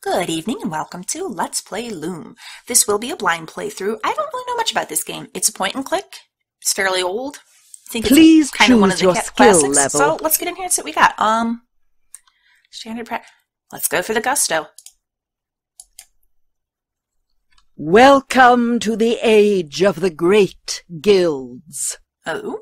Good evening and welcome to Let's Play Loom. This will be a blind playthrough. I don't really know much about this game. It's a point and click. It's fairly old. I think it's kind of one of the classics. So let's get in here and see what we got. Standard practice. Let's go for the gusto. Welcome to the age of the great guilds. Oh.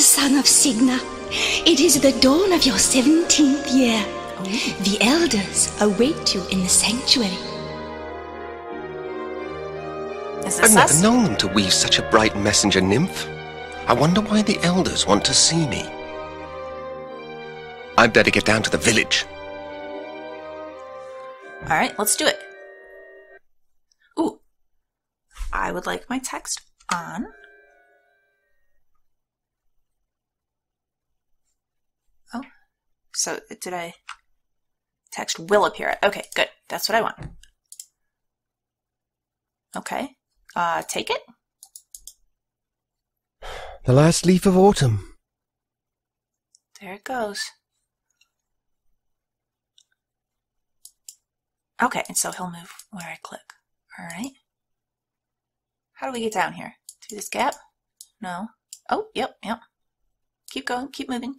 Son of Cygna, it is the dawn of your 17th year. The Elders await you in the sanctuary. I've never known them to weave such a bright messenger nymph. I wonder why the Elders want to see me. I'd better get down to the village. Alright, let's do it. Ooh. I would like my text on. So, did I... Text will appear. Okay, good. That's what I want. Okay. Take it. The last leaf of autumn. There it goes. Okay, and so he'll move where I click. Alright. How do we get down here? Through this gap? No. Oh, yep. Keep going, keep moving.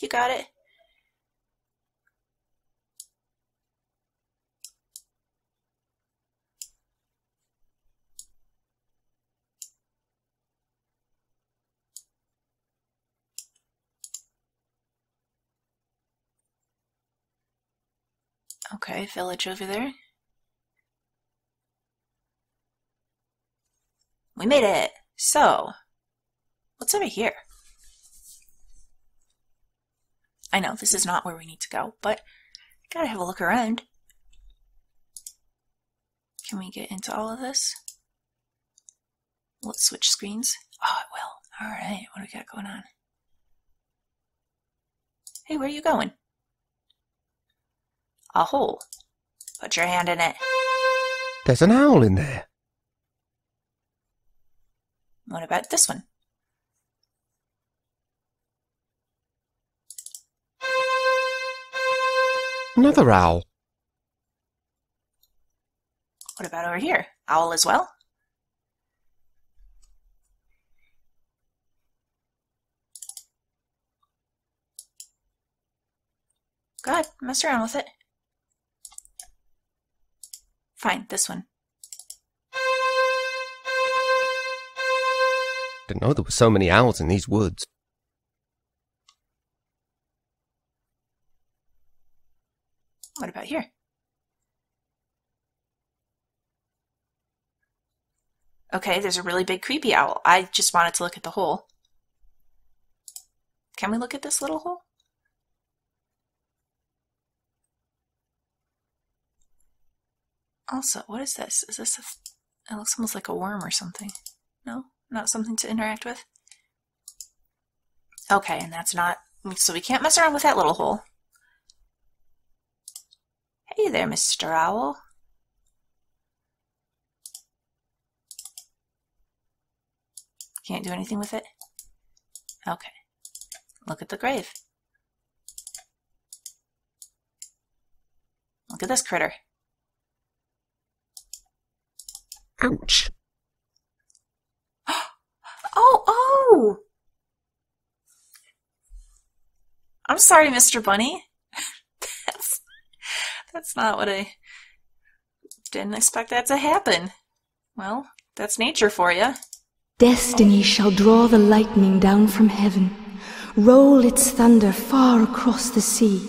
You got it. Okay, village over there. We made it! So, what's over here? I know, this is not where we need to go, but I gotta have a look around. Can we get into all of this? Let's switch screens. Oh, it will. Alright, what do we got going on? Hey, where are you going? A hole. Put your hand in it. There's an owl in there. What about this one? Another owl. What about over here? Owl as well? Go ahead, mess around with it. Fine, this one. Didn't know there were so many owls in these woods. What about here? Okay, there's a really big creepy owl. I just wanted to look at the hole. Can we look at this little hole? Also, what is this? Is this a... It looks almost like a worm or something. No? Not something to interact with? Okay, and that's not... So we can't mess around with that little hole. Hey there, Mr. Owl. Can't do anything with it? Okay. Look at the grave. Look at this critter. Ouch. Oh! I'm sorry, Mr. Bunny. That's not what I... Didn't expect that to happen. Well, that's nature for you. Destiny shall draw the lightning down from heaven, roll its thunder far across the sea,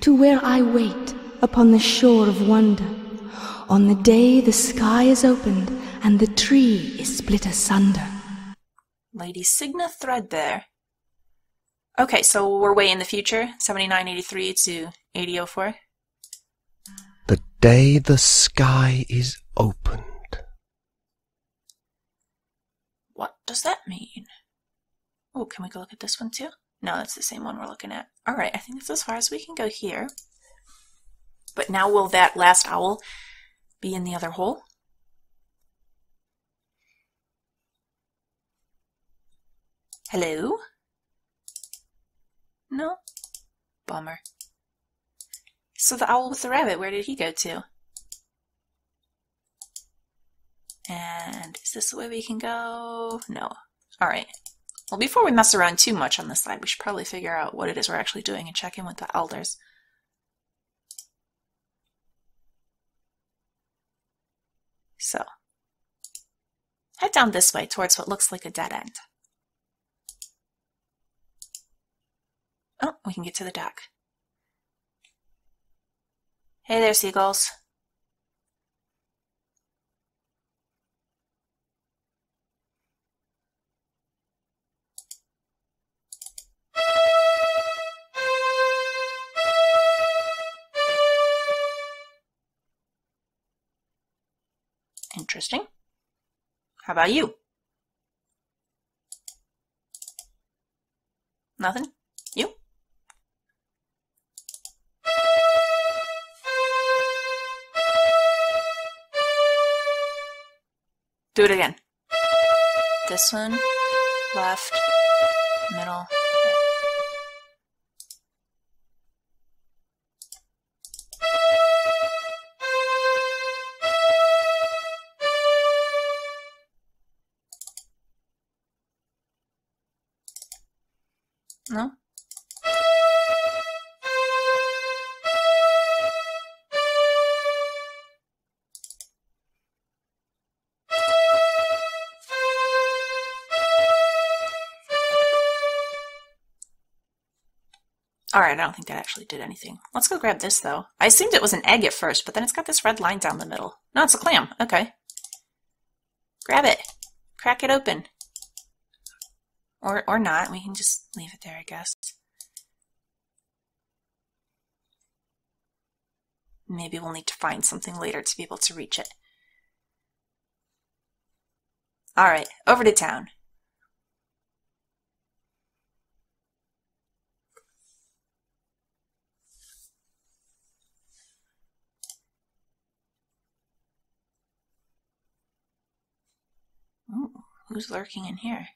to where I wait upon the shore of wonder, on the day the sky is opened and the tree is split asunder. Lady Cygna Threadbare. Okay, so we're way in the future, 7983 to 8004. The day the sky is opened. What does that mean? Oh, can we go look at this one too? No, that's the same one we're looking at. Alright, I think that's as far as we can go here. But now will that last owl be in the other hole? Hello? No? Bummer. So the owl with the rabbit, where did he go to? And is this the way we can go? No. Alright. Well, before we mess around too much on this side, we should probably figure out what it is we're actually doing and check in with the elders. So, head down this way towards what looks like a dead end. Oh, we can get to the dock. Hey there, seagulls. Interesting. How about you? Nothing? You? Do it again. This one, left, middle. No? Alright, I don't think that actually did anything. Let's go grab this, though. I assumed it was an egg at first, but then it's got this red line down the middle. No, it's a clam. Okay. Grab it. Crack it open. Or not. We can just leave it there, I guess. Maybe we'll need to find something later to be able to reach it. Alright, over to town. Ooh, who's lurking in here?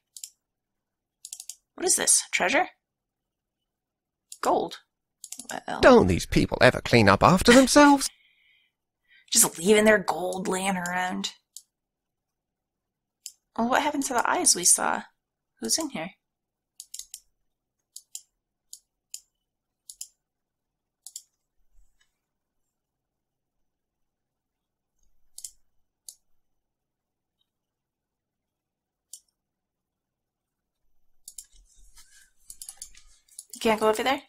What is this? Treasure? Gold? Well. Don't these people ever clean up after themselves? Just leaving their gold laying around. Well, what happened to the eyes we saw? Who's in here? Can't go over there?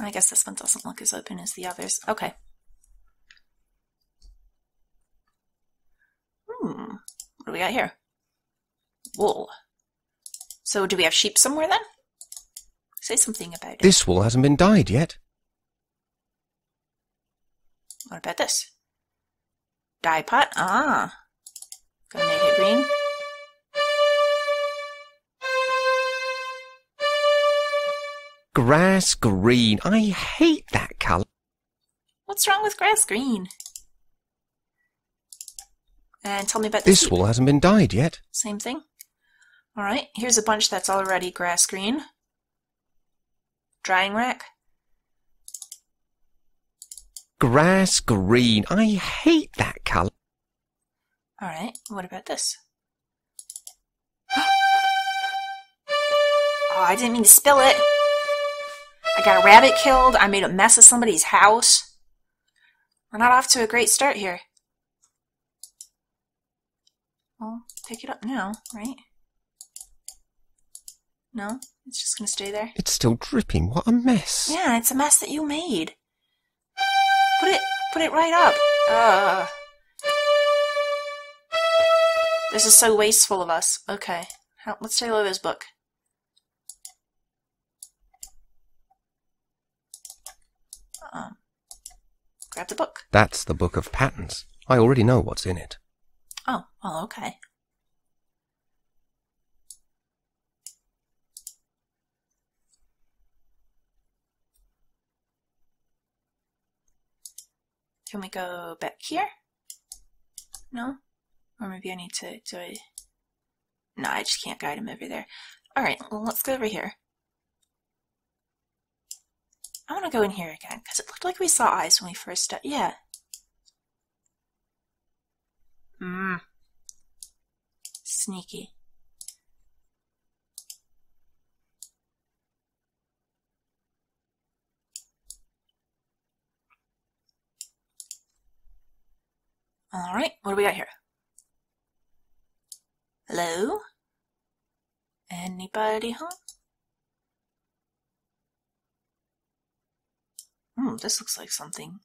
I guess this one doesn't look as open as the others. Okay. What do we got here? Wool. So do we have sheep somewhere then? Say something about it. This wool hasn't been dyed yet. What about this? Dye pot? Ah. Gonna make it green. Grass green. I hate that color. What's wrong with grass green? And tell me about this. This wool hasn't been dyed yet. Same thing. Alright, here's a bunch that's already grass green. Drying rack. Grass green. I hate that color. Alright, what about this? Oh, I didn't mean to spill it. I got a rabbit killed, I made a mess of somebody's house. We're not off to a great start here. Well, pick it up now, right? No? It's just gonna stay there? It's still dripping. What a mess. Yeah, it's a mess that you made. Put it right up. Ugh. This is so wasteful of us. Okay. Let's take a look at this book. Grab the book. That's the Book of Patterns. I already know what's in it. Oh, well, okay. Can we go back here? No? Or maybe I need to... No, I just can't guide him over there. Alright, well, let's go over here. I want to go in here again, because it looked like we saw eyes when we first started. Yeah. Mmm. Sneaky. Alright, what do we got here? Hello? Anybody home? Hmm, this looks like something.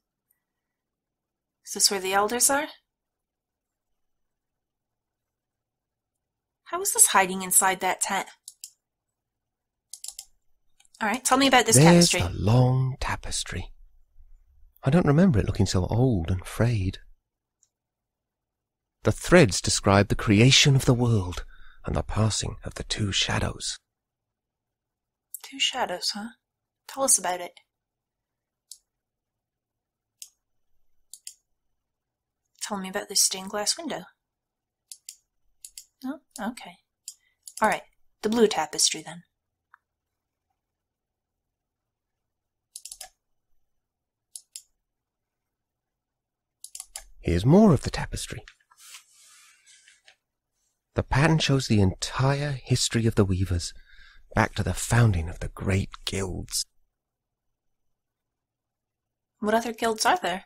Is this where the elders are? How is this hiding inside that tent? Alright, tell me about this tapestry. There's a long tapestry. I don't remember it looking so old and frayed. The threads describe the creation of the world and the passing of the two shadows. Two shadows, huh? Tell us about it. Tell me about this stained glass window. No? Okay. Alright, the blue tapestry then. Here's more of the tapestry. The pattern shows the entire history of the weavers, back to the founding of the great guilds. What other guilds are there?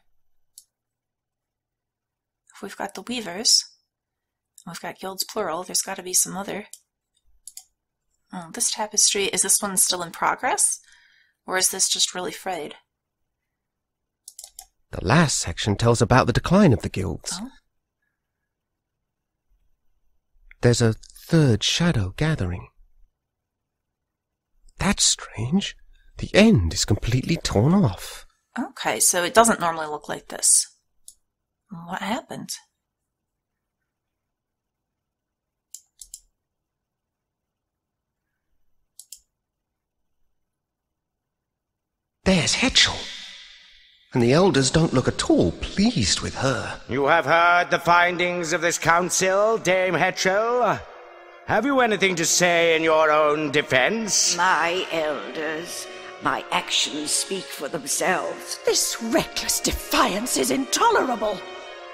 If we've got the weavers, and we've got guilds plural, there's got to be some other. Oh, this tapestry, is this one still in progress? Or is this just really frayed? The last section tells about the decline of the guilds. Oh. There's a third shadow gathering. That's strange. The end is completely torn off. Okay, so it doesn't normally look like this. What happened? There's Hetchel. And the elders don't look at all pleased with her. You have heard the findings of this council, Dame Hetchel. Have you anything to say in your own defense? My elders, my actions speak for themselves. This reckless defiance is intolerable.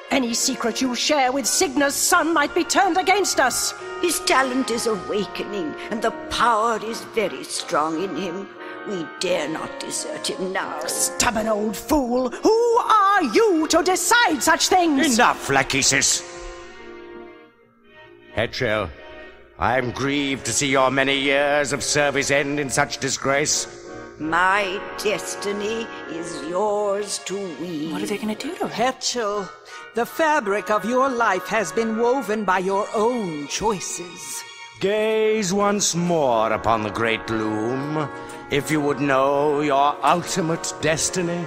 Any secret you share with Cygna's son might be turned against us. His talent is awakening, and the power is very strong in him. We dare not desert him now. Stubborn old fool! Who are you to decide such things? Enough, Lachesis! Hetchel, I am grieved to see your many years of service end in such disgrace. My destiny is yours to weave. What are they going to do to her? Hetchel, the fabric of your life has been woven by your own choices. Gaze once more upon the great loom, if you would know your ultimate destiny.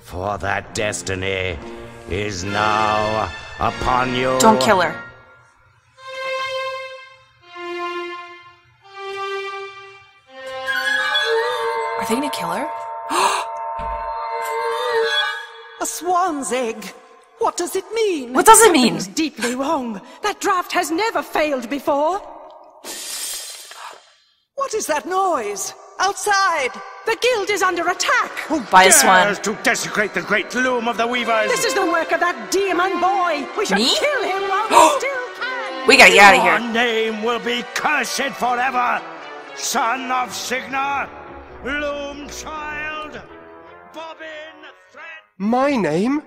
For that destiny is now upon you. Don't kill her. Are they gonna kill her? A swan's egg. What does it mean? What does it mean? Something's deeply wrong. That draft has never failed before. What is that noise? Outside! The guild is under attack! Who dares to desecrate the great loom of the weavers? This is the work of that demon boy! We should kill him while we still can! We gotta get out of here! Your name will be cursed forever! Son of Cygna! Loom child! Bobbin Threadbare! My name?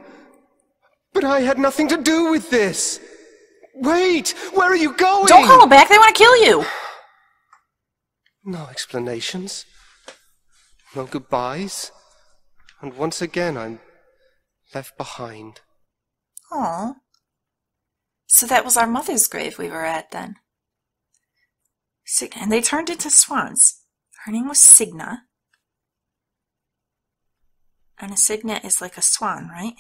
But I had nothing to do with this! Wait! Where are you going? Don't call back, they want to kill you! No explanations. No goodbyes. And once again, I'm left behind. Aww. So that was our mother's grave we were at, then. And they turned into swans. Her name was Cygna. And a cygna is like a swan, right?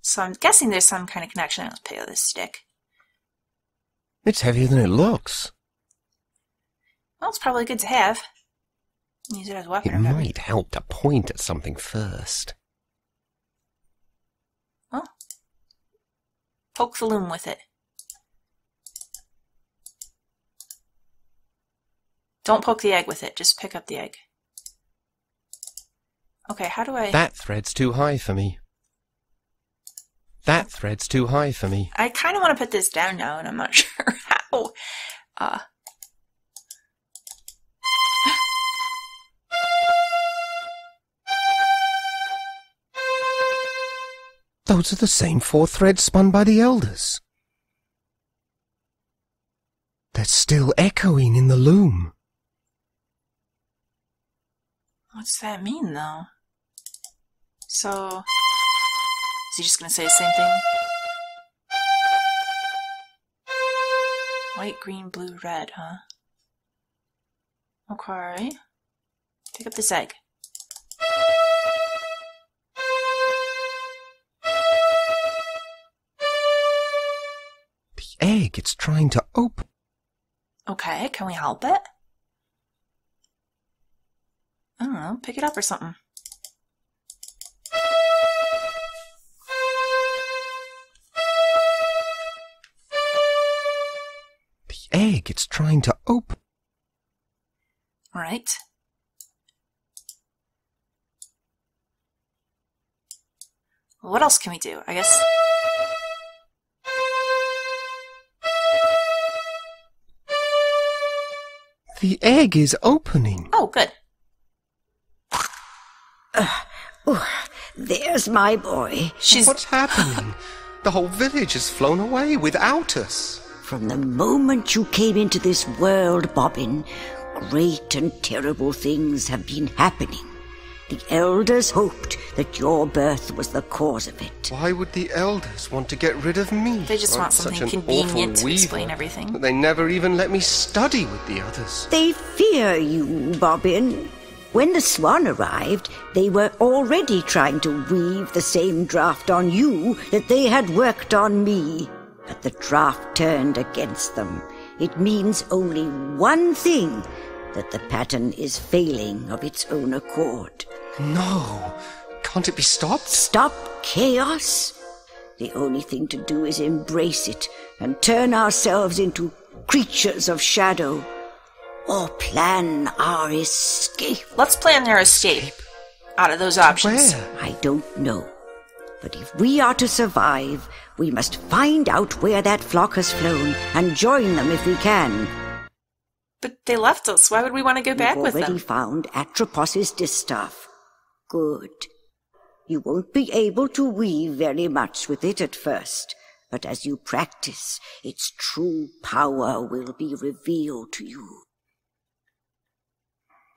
So I'm guessing there's some kind of connection. Let's pay this stick. It's heavier than it looks. Well, it's probably good to have. Use it as a weapon. It might help to point at something first. Well, poke the loom with it. Don't poke the egg with it. Just pick up the egg. Okay, how do I... That thread's too high for me. That thread's too high for me. I kind of want to put this down now, and I'm not sure how. Those are the same 4 threads spun by the Elders. They're still echoing in the loom. What's that mean, though? So... Is he just going to say the same thing? White, green, blue, red, huh? Okay. Pick up this egg. The egg, it's trying to open. Okay, can we help it? I don't know, pick it up or something. Egg, it's trying to open. Right. What else can we do? I guess. The egg is opening. Oh, good. There's my boy. What's happening? The whole village has flown away without us. From the moment you came into this world, Bobbin, great and terrible things have been happening. The Elders hoped that your birth was the cause of it. Why would the Elders want to get rid of me? They just want something convenient to explain everything. But they never even let me study with the others. They fear you, Bobbin. When the swan arrived, they were already trying to weave the same draft on you that they had worked on me. But the draft turned against them. It means only one thing, that the pattern is failing of its own accord. No! Can't it be stopped? Stop chaos? The only thing to do is embrace it and turn ourselves into creatures of shadow. Or plan our escape. Let's plan their escape out of those options. Where? I don't know. But if we are to survive, we must find out where that flock has flown and join them if we can. But they left us. Why would we want to go back with them? We've already found Atropos' distaff. Good. You won't be able to weave very much with it at first, but as you practice, its true power will be revealed to you.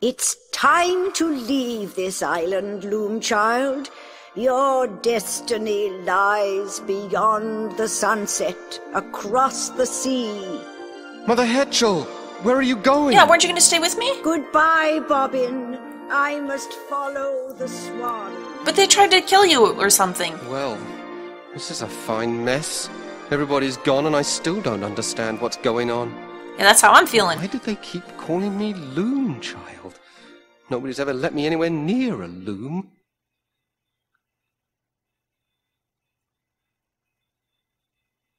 It's time to leave this island, Loom Child. Your destiny lies beyond the sunset, across the sea. Mother Hetchel, where are you going? Yeah, weren't you going to stay with me? Goodbye, Bobbin. I must follow the swan. But they tried to kill you or something. Well, this is a fine mess. Everybody's gone and I still don't understand what's going on. Yeah, that's how I'm feeling. Why do they keep calling me Loom Child? Nobody's ever let me anywhere near a loom.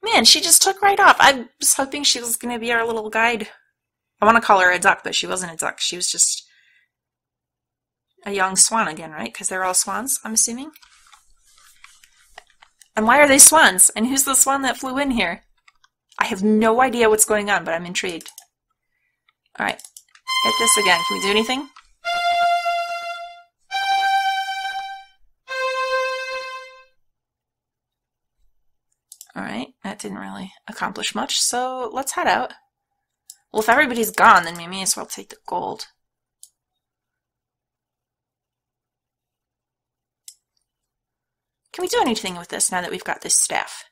Man, she just took right off. I was hoping she was going to be our little guide. I want to call her a duck, but she wasn't a duck. She was just a young swan again, right? Because they're all swans, I'm assuming. And why are they swans? And who's the swan that flew in here? I have no idea what's going on, but I'm intrigued. Alright, hit this again. Can we do anything? Alright, that didn't really accomplish much, so let's head out. Well, if everybody's gone, then we may as well take the gold. Can we do anything with this now that we've got this staff?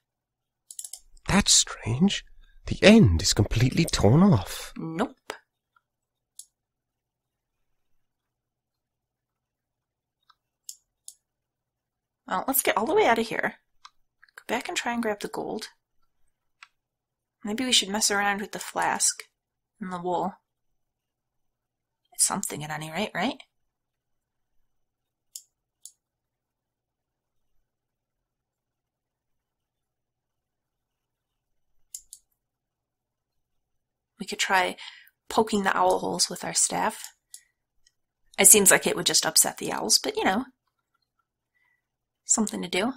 That's strange. The end is completely torn off. Nope. Well, let's get all the way out of here. Go back and try and grab the gold. Maybe we should mess around with the flask and the wool. It's something at any rate, right? We could try poking the owl holes with our staff. It seems like it would just upset the owls, but you know, something to do.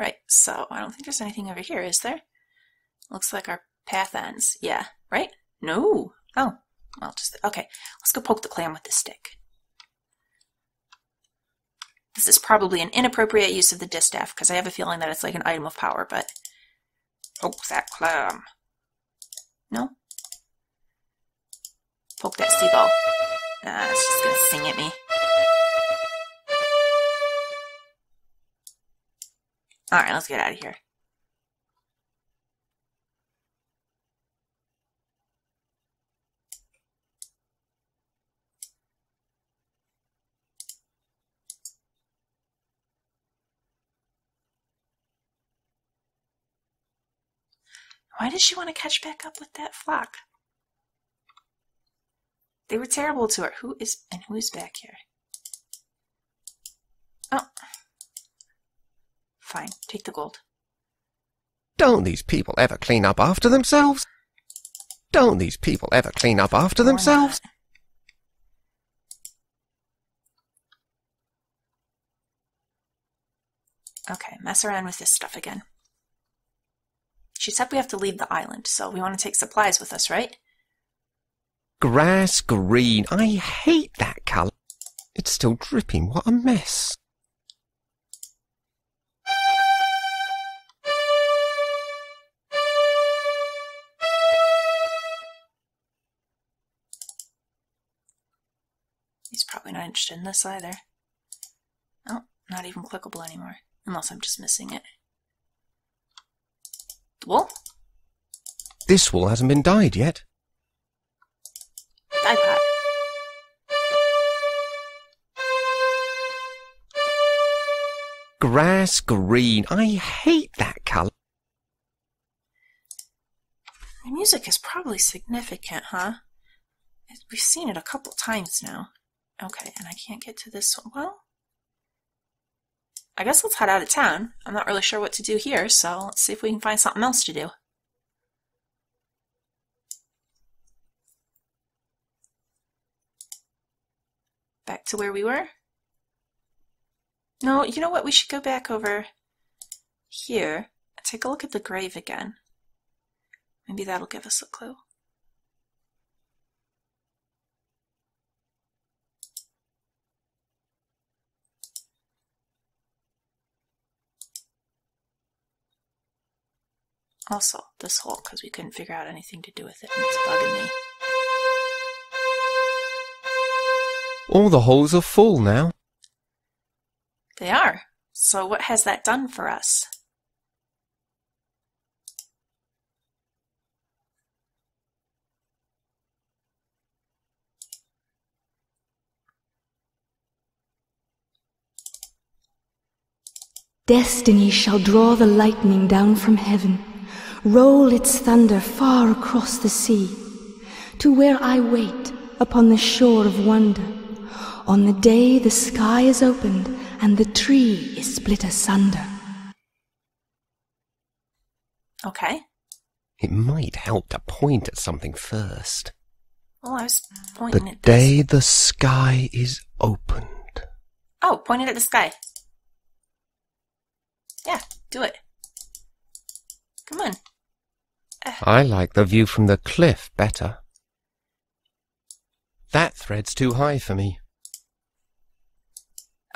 Right, so I don't think there's anything over here, is there? Looks like our path ends. Yeah, right? No. Oh, well, just, okay. Let's go poke the clam with the stick. This is probably an inappropriate use of the distaff, because I have a feeling that it's like an item of power, but... Poke that clam. No? Poke that seagull. Ah, it's just going to sing at me. Alright, let's get out of here. Why did she want to catch back up with that flock? They were terrible to her. Who is back here? Oh. Fine. Take the gold. Don't these people ever clean up after themselves? Don't these people ever clean up after themselves? Not. Okay, mess around with this stuff again. She said we have to leave the island, so we want to take supplies with us, right? Grass green. I hate that colour. It's still dripping. What a mess. He's probably not interested in this either. Oh, not even clickable anymore. Unless I'm just missing it. Wool? This wool hasn't been dyed yet. Dye pot. Grass green. I hate that colour. The music is probably significant, huh? We've seen it a couple times now. Okay, and I can't get to this one. Well, I guess let's head out of town. I'm not really sure what to do here, so let's see if we can find something else to do. Back to where we were? No, you know what? We should go back over here and take a look at the grave again. Maybe that'll give us a clue. Also, this hole, because we couldn't figure out anything to do with it, and it's bugging me. All the holes are full now. They are. So what has that done for us? Destiny shall draw the lightning down from heaven. Roll its thunder far across the sea, to where I wait upon the shore of wonder, on the day the sky is opened and the tree is split asunder. Okay. It might help to point at something first. Well, I was pointing at this. The day the sky is opened. Oh, point it at the sky. Yeah, do it. Come on. I like the view from the cliff better. thread's too high for me.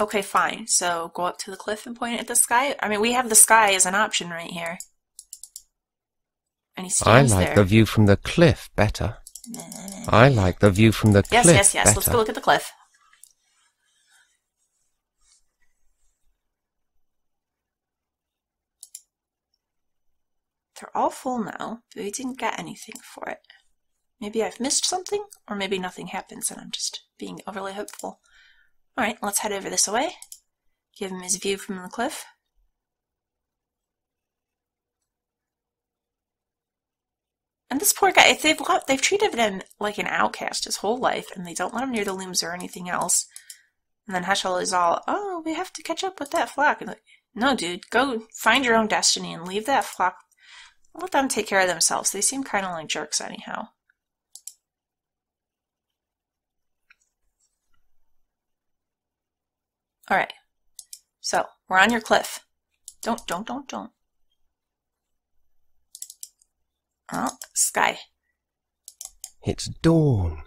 Okay, fine. So go up to the cliff and point at the sky. I mean, we have the sky as an option right here. And he stands there. I like the view from the cliff better. I like the view from the cliff better. Yes, yes, yes. Let's go look at the cliff. They're all full now, but we didn't get anything for it. Maybe I've missed something, or maybe nothing happens and I'm just being overly hopeful. Alright, let's head over this way. Give him his view from the cliff. And this poor guy, they've treated him like an outcast his whole life, and they don't let him near the looms or anything else. And then Hetchel is all, oh, we have to catch up with that flock. And like, no, dude, go find your own destiny and leave that flock. Let them take care of themselves. They seem kind of like jerks anyhow. Alright, so we're on your cliff. Don't. Oh, sky. It's dawn.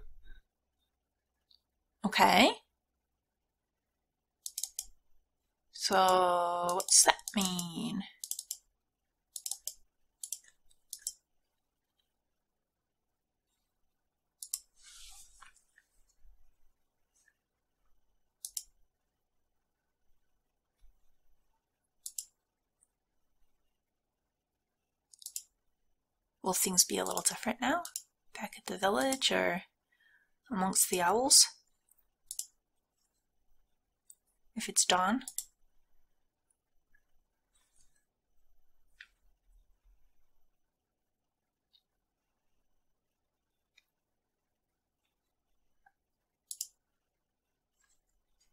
Okay. So, what's that mean? Will things be a little different now? Back at the village or amongst the owls? If it's dawn?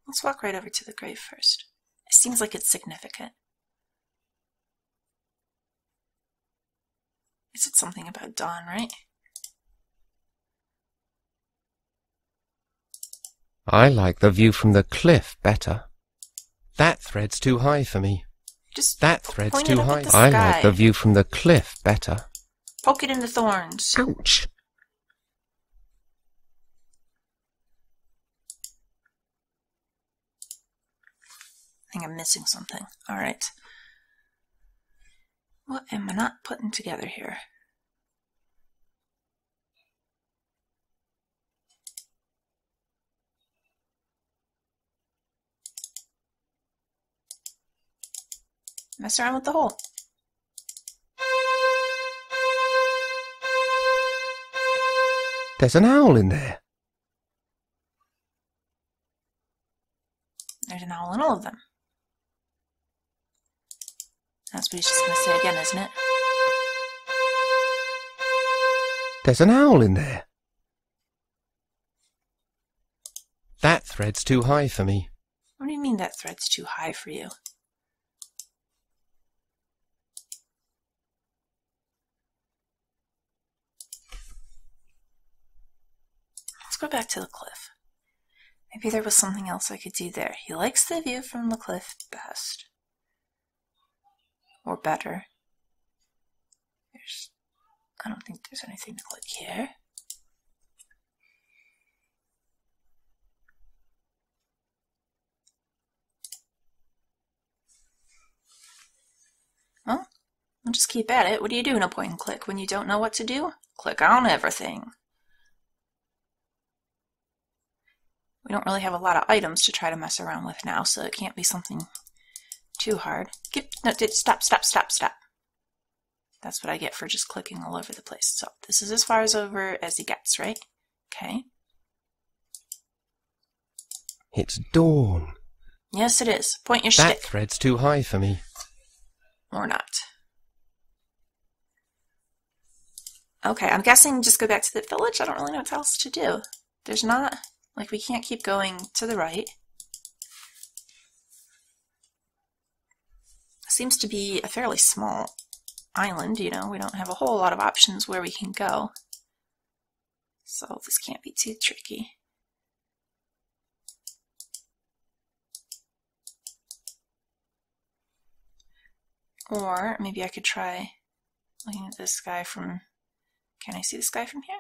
Let's walk right over to the grave first. It seems like it's significant. Is it something about dawn, right? I like the view from the cliff better. That thread's too high for me. Just that thread's too high. I like the view from the cliff better. Poke it in the thorns. Ouch. I think I'm missing something. All right. What am I not putting together here? Mess around with the hole. There's an owl in there. There's an owl in all of them. That's what he's just going to say again, isn't it? There's an owl in there. That thread's too high for me. What do you mean that thread's too high for you? Let's go back to the cliff. Maybe there was something else I could do there. He likes the view from the cliff best. Or better. I don't think there's anything to click here. Well, I'll just keep at it. What do you do in a point and click? When you don't know what to do, click on everything. We don't really have a lot of items to try to mess around with now, so it can't be something too hard. Stop. That's what I get for just clicking all over the place. So this is as far as over as he gets, right? Okay. It's dawn. Yes, it is. Point your stick. That thread's too high for me. Or not. Okay, I'm guessing just go back to the village. I don't really know what else to do. There's not, like, we can't keep going to the right. Seems to be a fairly small island, you know, we don't have a whole lot of options where we can go. So this can't be too tricky. Or maybe I could try looking at this guy from, can I see this guy from here?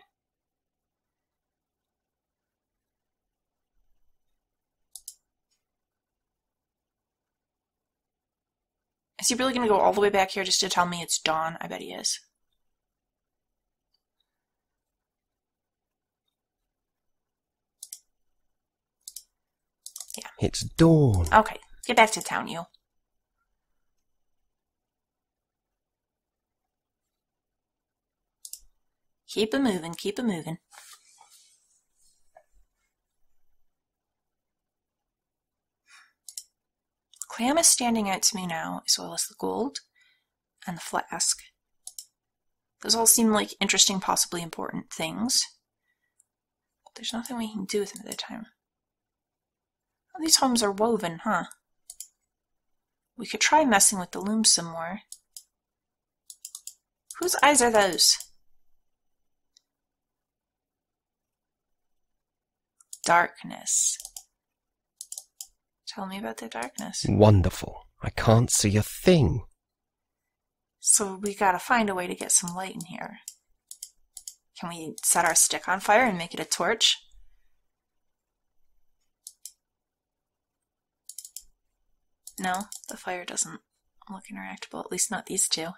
Is he really going to go all the way back here just to tell me it's dawn? I bet he is. Yeah. It's dawn. Okay. Get back to town, you. Keep it moving. Keep it moving. Clam is standing out to me now, as well as the gold and the flask. Those all seem like interesting, possibly important things. There's nothing we can do with them at the time. All these homes are woven, huh? We could try messing with the loom some more. Whose eyes are those? Darkness. Tell me about the darkness. Wonderful. I can't see a thing. So we gotta find a way to get some light in here. Can we set our stick on fire and make it a torch? No, the fire doesn't look interactable, at least not these two.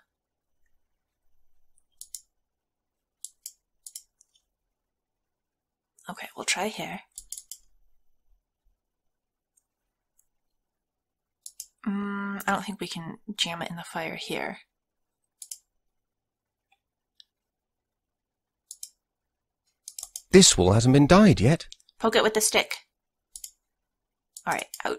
Okay, we'll try here. I don't think we can jam it in the fire here. This wool hasn't been dyed yet. Poke it with the stick. Alright, out.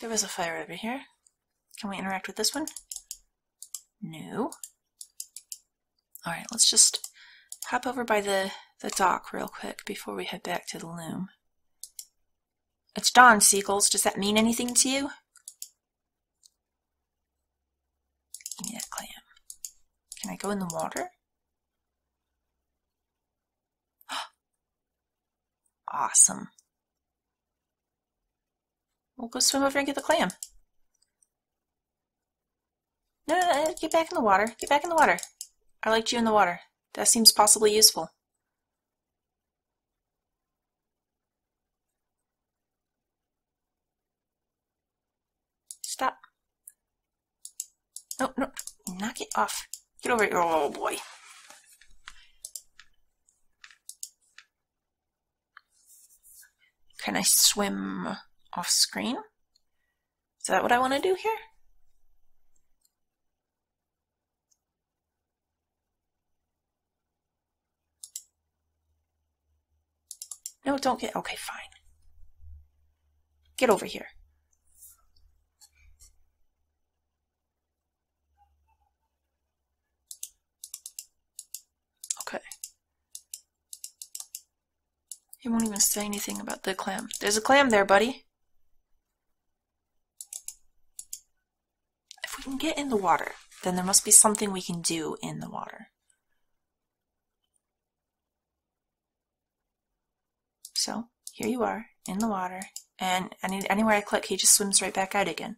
There was a fire over here. Can we interact with this one? No. Alright, let's just hop over by the dock real quick before we head back to the loom. It's dawn, seagulls. Does that mean anything to you? Give me that clam. Can I go in the water? Awesome. We'll go swim over and get the clam. No, no, no, get back in the water. Get back in the water. I liked you in the water. That seems possibly useful. Stop. No, no. Knock it off. Get over here. Oh, boy. Can I swim off screen? Is that what I want to do here? No, don't get... Okay, fine. Get over here. Okay. He won't even say anything about the clam. There's a clam there, buddy. If we can get in the water, then there must be something we can do in the water. So, here you are, in the water, and anywhere I click, he just swims right back out again.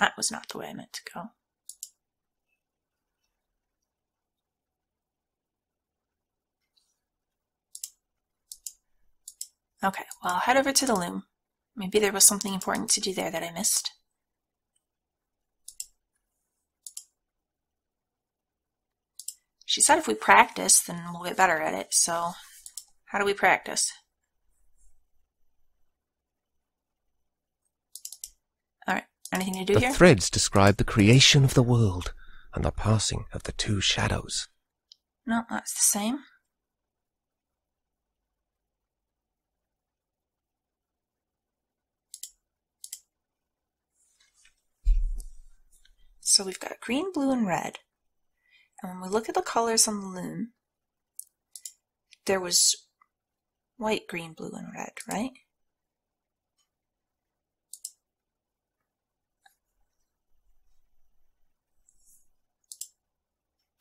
That was not the way I meant to go. Okay, well, I'll head over to the loom. Maybe there was something important to do there that I missed. She said if we practice, then we'll get better at it, so how do we practice? Alright, anything to do here? The threads describe the creation of the world and the passing of the two shadows. No, that's the same. So we've got green, blue, and red. And when we look at the colors on the loom, there was white, green, blue, and red, right?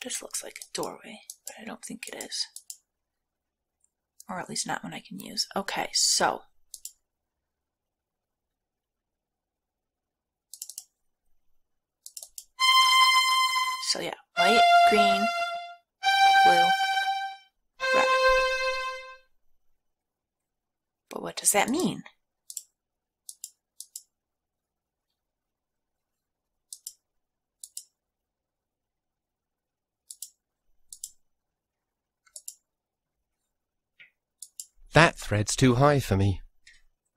This looks like a doorway, but I don't think it is. Or at least not one I can use. Okay, so. So yeah, white, green, blue, red. But what does that mean? That thread's too high for me.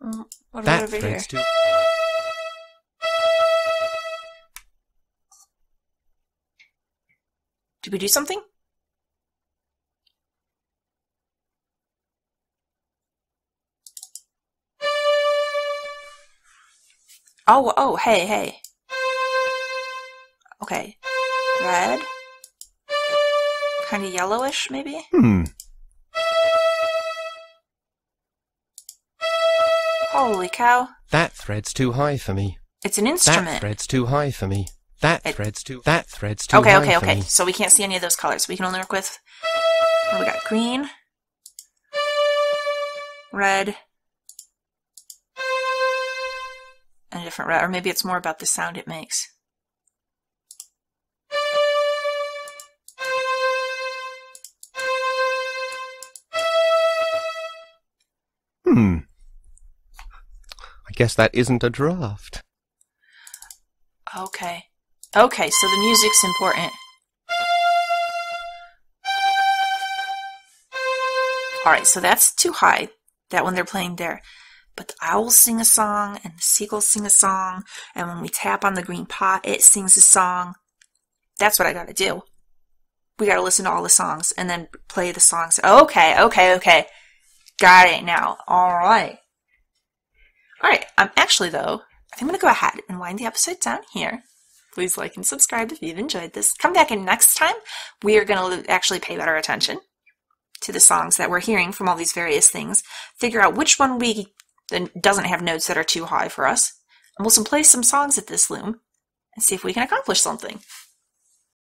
What about over here? Did we do something? Oh, hey. Okay. Red. Kind of yellowish, maybe? Holy cow. That thread's too high for me. It's an instrument. That thread's too high for me. That thread's too okay, high okay, for okay. Me. So we can't see any of those colors. We can only work with... What do we got? Green. Red. And a different red. Or maybe it's more about the sound it makes. I guess that isn't a draft. Okay. Okay, so the music's important. Alright, so that's too high, that one they're playing there. But the owls sing a song, and the seagulls sing a song, and when we tap on the green pot, it sings a song. That's what I gotta do. We gotta listen to all the songs, and then play the songs. Okay. Got it now. Alright, I'm actually, though, I think I'm going to go ahead and wind the episode down here. Please like and subscribe if you've enjoyed this. Come back in next time. We are going to actually pay better attention to the songs that we're hearing from all these various things. Figure out which one doesn't have notes that are too high for us. And we'll play some songs at this loom and see if we can accomplish something.